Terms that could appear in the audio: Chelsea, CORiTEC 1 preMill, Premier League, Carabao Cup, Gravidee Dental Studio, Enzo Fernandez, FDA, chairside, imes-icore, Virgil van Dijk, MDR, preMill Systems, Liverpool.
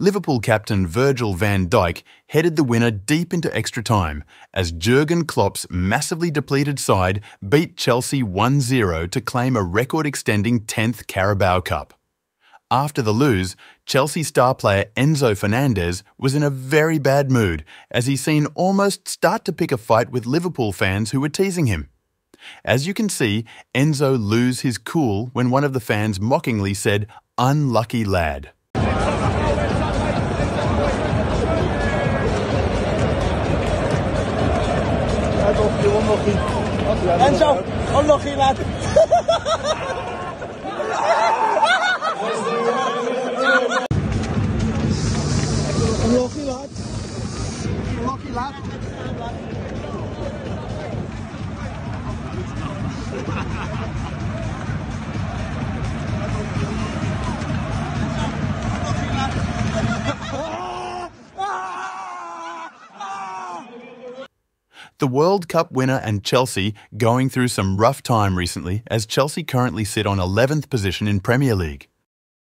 Liverpool captain Virgil van Dijk headed the winner deep into extra time as Jurgen Klopp's massively depleted side beat Chelsea 1-0 to claim a record-extending 10th Carabao Cup. After the lose, Chelsea star player Enzo Fernandez was in a very bad mood as he seemed almost start to pick a fight with Liverpool fans who were teasing him. As you can see, Enzo lose his cool when one of the fans mockingly said, "Unlucky lad." Enzo, unlucky lad. Unlucky lad. Unlucky lad. The World Cup winner and Chelsea going through some rough time recently as Chelsea currently sit on 11th position in Premier League.